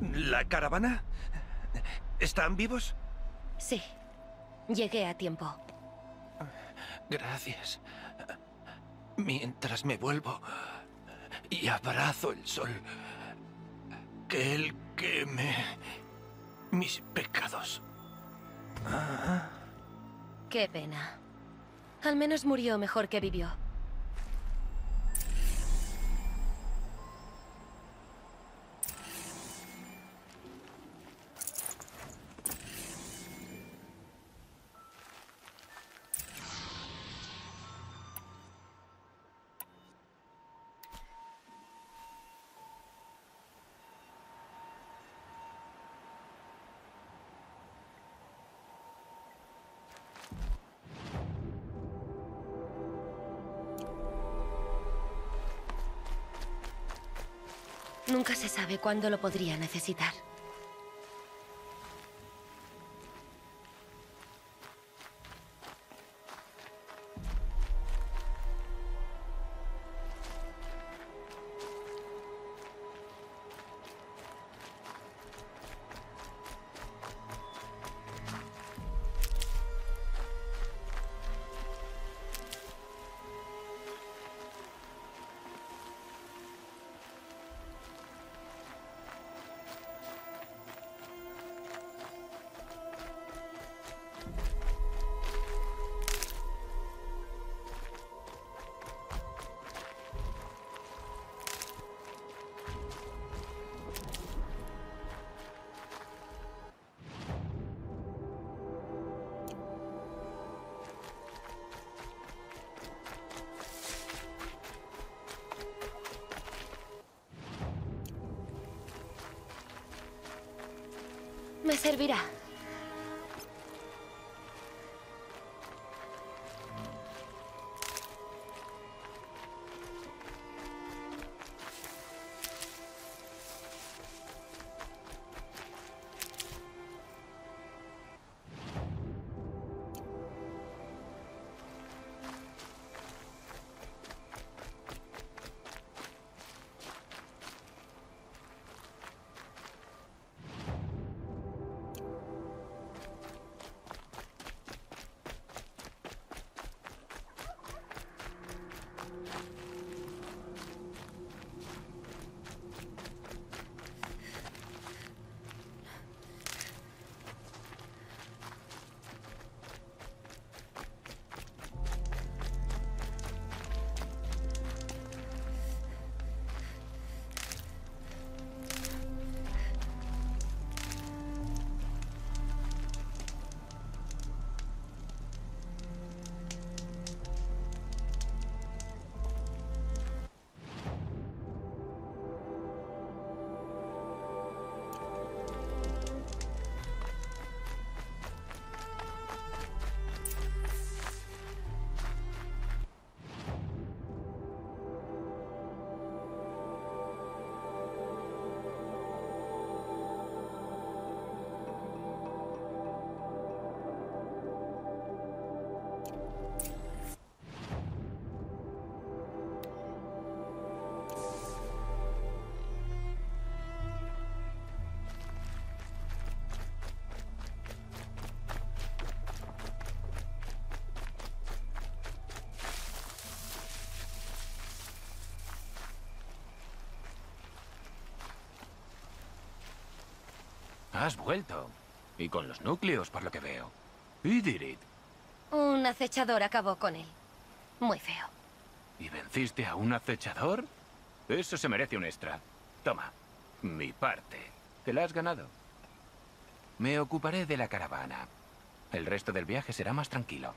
¿La caravana? ¿Están vivos? Sí. Llegué a tiempo. Gracias. Mientras me vuelvo y abrazo el sol, que él queme mis pecados. Ah. Qué pena. Al menos murió mejor que vivió. Nunca se sabe cuándo lo podría necesitar. Me servirá. Has vuelto. Y con los núcleos, por lo que veo. Idirid. Un acechador acabó con él. Muy feo. ¿Y venciste a un acechador? Eso se merece un extra. Toma, mi parte. Te la has ganado. Me ocuparé de la caravana. El resto del viaje será más tranquilo.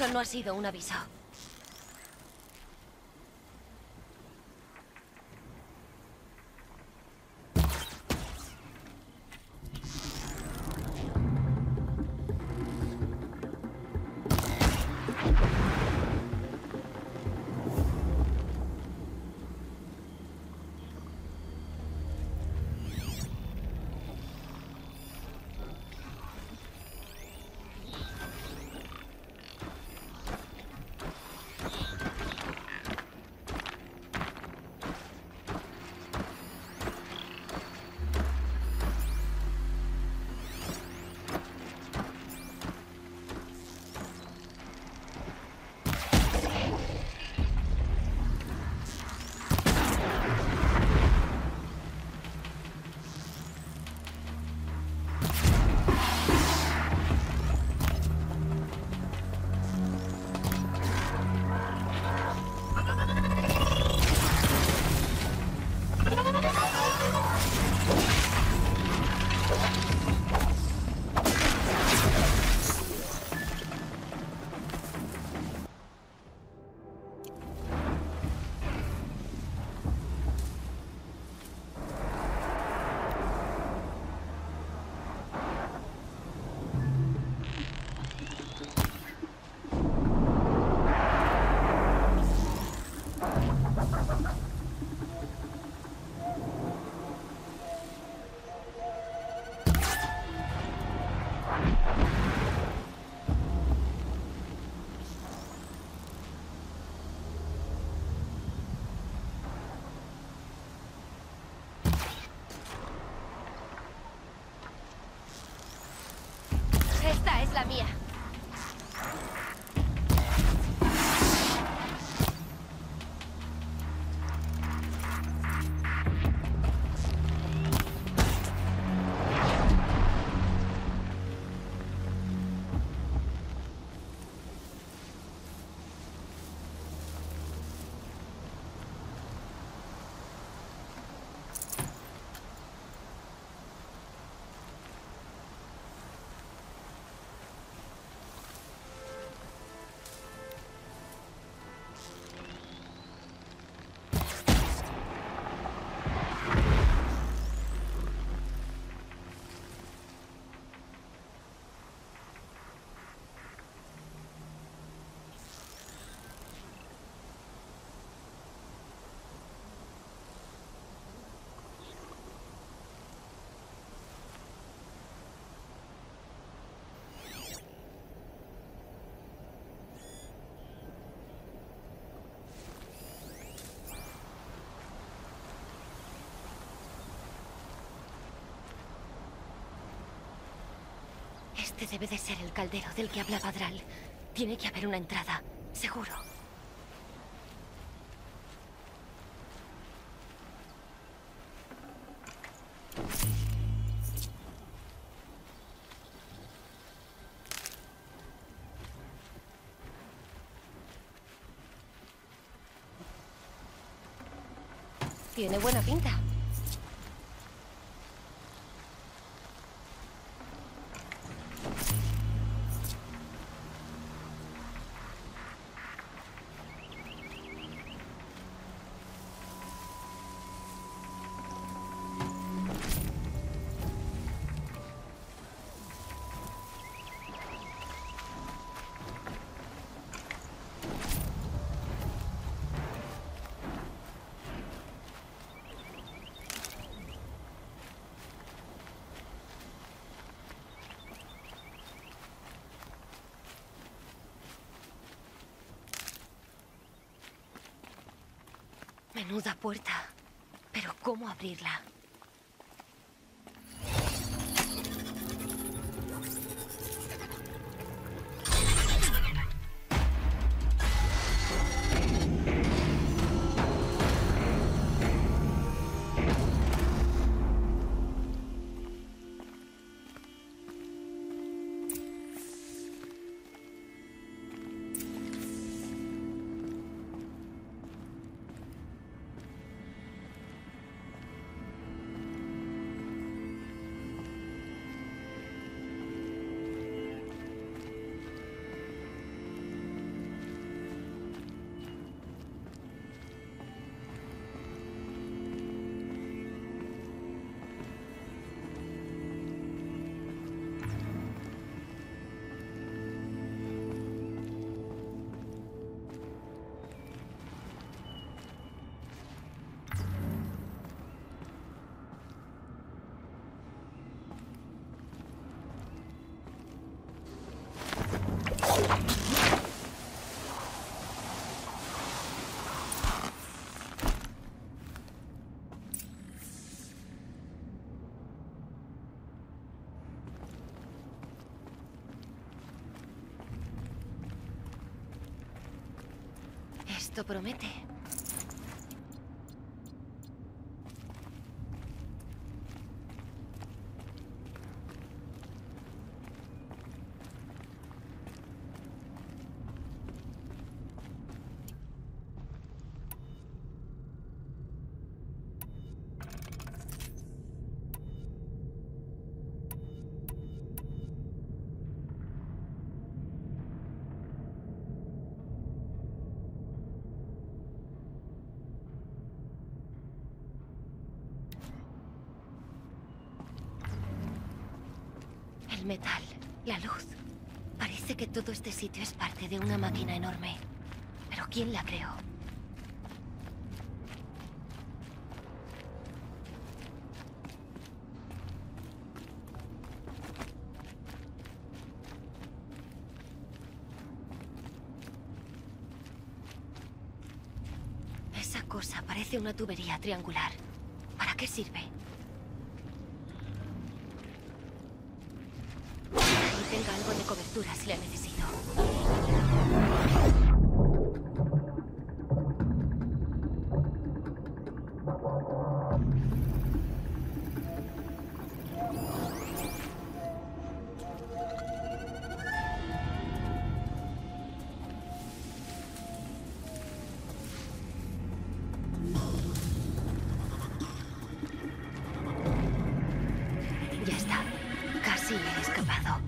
Eso no ha sido un aviso. Esta es la mía. Este debe de ser el caldero del que hablaba Dral. Tiene que haber una entrada, seguro. Tiene buena pinta. Menuda puerta, pero ¿cómo abrirla? Esto promete. El metal, la luz. Parece que todo este sitio es parte de una máquina enorme. Pero ¿quién la creó? Esa cosa parece una tubería triangular. ¿Para qué sirve? Tenga algo de cobertura si la necesito. Ya está. Casi he escapado.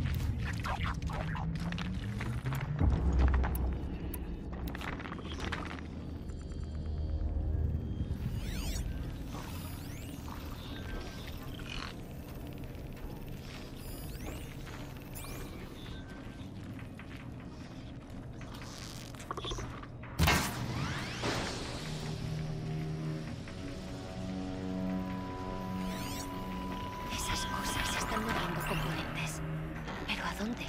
¿Dónde?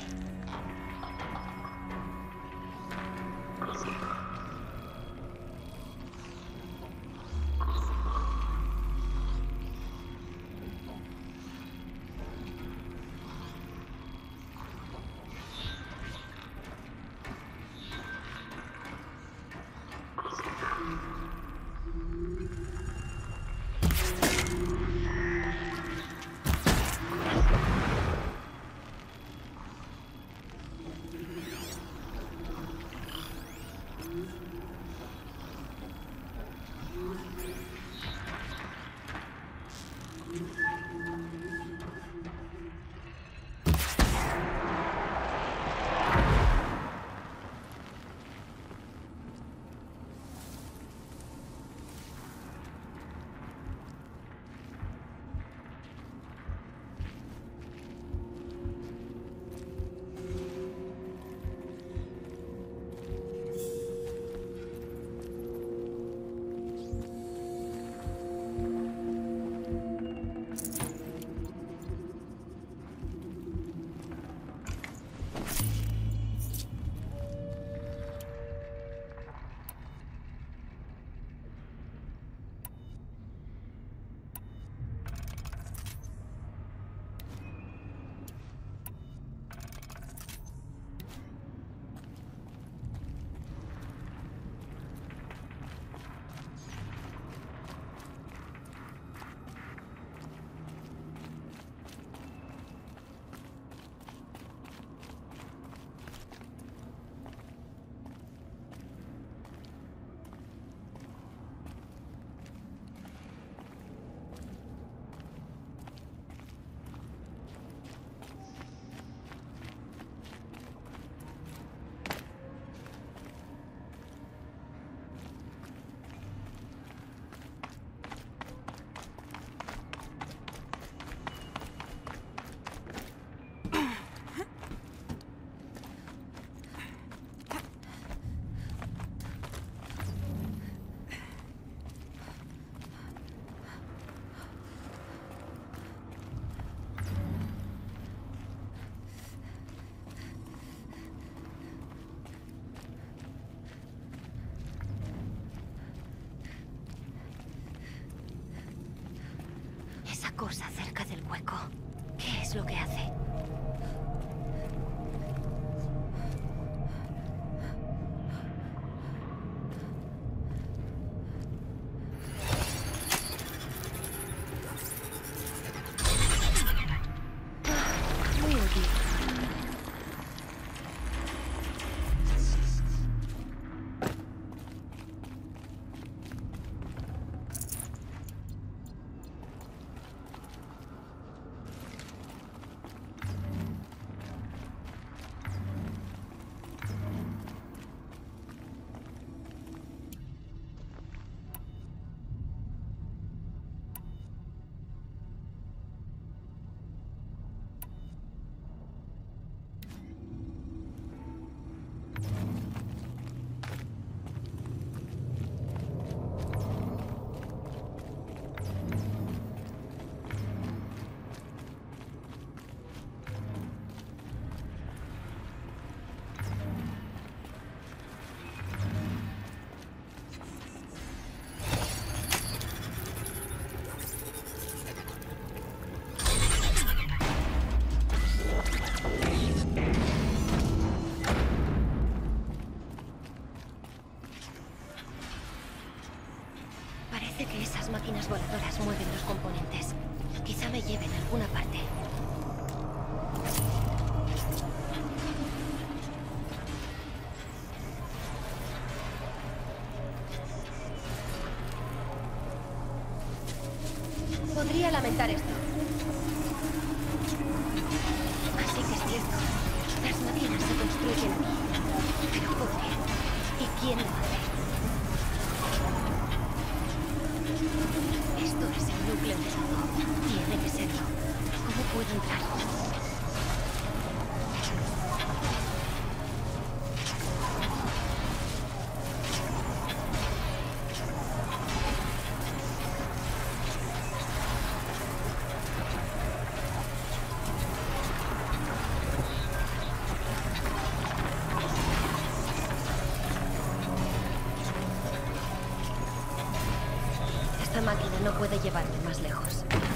Cosa cerca del hueco. ¿Qué es lo que hace? máquinas voladoras mueven los componentes. Quizá me lleven a alguna parte. Podría lamentar esto. Así que es cierto. Las máquinas se construyen aquí. Pero ¿por qué? ¿Y quién lo hace? Esto es el núcleo de todo. Tiene que serlo. ¿Cómo puedo entrar? Esta máquina no puede llevarme más lejos.